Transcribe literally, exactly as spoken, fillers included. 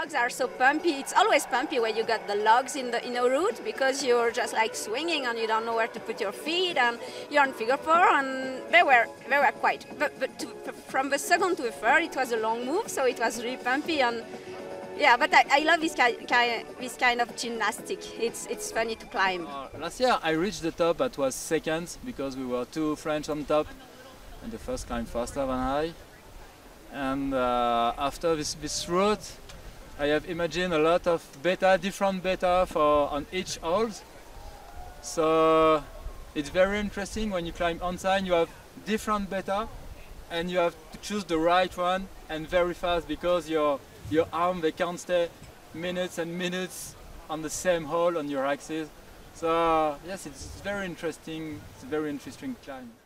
logs are so bumpy. It's always bumpy when you got the logs in the in a route, because you're just like swinging and you don't know where to put your feet, and you're on figure four, and they were they were quite. But, but to, from the second to the third, it was a long move, so it was really bumpy. And yeah, but I, I love this kind, kind this kind of gymnastic. It's it's funny to climb. Uh, last year I reached the top. That was second because we were two French on top, and the first climbed faster than I. And uh, after this, this route, I have imagined a lot of beta, different beta for on each hold. So it's very interesting when you climb onside. You have different beta, and you have to choose the right one and very fast, because your your arm they can't stay minutes and minutes on the same hole on your axis. So yes, it's very interesting. It's a very interesting climb.